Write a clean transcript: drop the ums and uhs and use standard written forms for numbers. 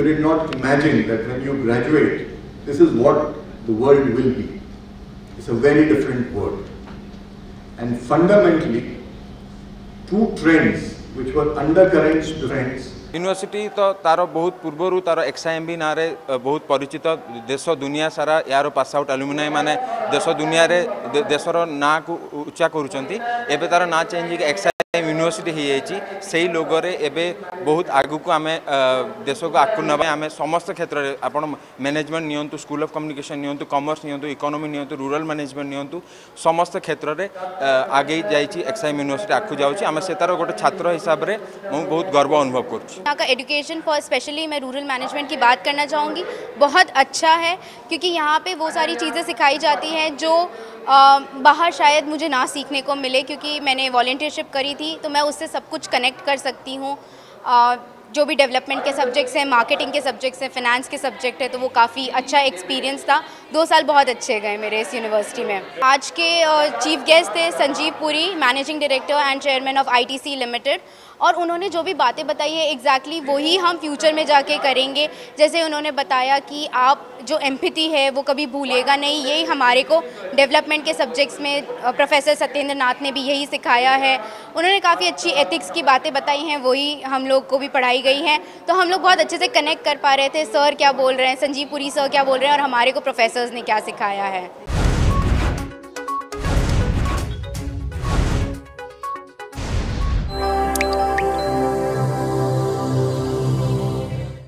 You did not imagine that when you graduate, this is what the world will be. It's a very different world. And fundamentally, two trends which were undercurrent trends. University तो तार बहुत पूर्वर तार XIMB ना बहुत परिचित देश दुनिया सारा यार पास आउट आलुमिनाय माने देश दुनिया रे देशर ना को उच्चा करुँचे तार ना चेंज XIMB यूनिवर्सिटी हो जाए से लोगरे एवं बहुत आगु को आम देश को आगु ना आम समस्त क्षेत्र में आप मैनेजमेंट नियंतु स्कूल ऑफ कम्युनिकेशन नियंतु कॉमर्स नियंतु इकोनॉमी नियंतु रूरल मैनेजमेंट नियंतु समस्त क्षेत्र में आगे जाए XIMB यूनिवर्सिटी आगु जाऊँ से तार गोटे छात्र हिसाब से मुझे बहुत गर्व अनुभव करुँच। यहाँ का एजुकेशन फॉर स्पेशली मैं रूरल मैनेजमेंट की बात करना चाहूँगी, बहुत अच्छा है क्योंकि यहाँ पे वो सारी चीज़ें सिखाई जाती हैं जो बाहर शायद मुझे ना सीखने को मिले, क्योंकि मैंने वॉलंटियरशिप करी थी तो मैं उससे सब कुछ कनेक्ट कर सकती हूँ। जो भी डेवलपमेंट के सब्जेक्ट्स हैं, मार्केटिंग के सब्जेक्ट्स हैं, फाइनेंस के सब्जेक्ट है, तो वो काफ़ी अच्छा एक्सपीरियंस था। 2 साल बहुत अच्छे गए मेरे इस यूनिवर्सिटी में। आज के चीफ गेस्ट थे Sanjiv Puri, managing director and chairman of ITC limited, और उन्होंने जो भी बातें बताई है एग्जैक्टली वही हम फ्यूचर में जाके करेंगे। जैसे उन्होंने बताया कि आप जो एम्पैथी है वो कभी भूलेगा नहीं, यही हमारे को डेवलपमेंट के सब्जेक्ट्स में प्रोफेसर सत्येंद्रनाथ ने भी यही सिखाया है। उन्होंने काफ़ी अच्छी एथिक्स की बातें बताई हैं, वही हम लोग को भी पढ़ाई गई हैं, तो हम लोग बहुत अच्छे से कनेक्ट कर पा रहे थे सर क्या बोल रहे हैं, संजीव पुरी सर क्या बोल रहे हैं और हमारे को प्रोफेसर्स ने क्या सिखाया है।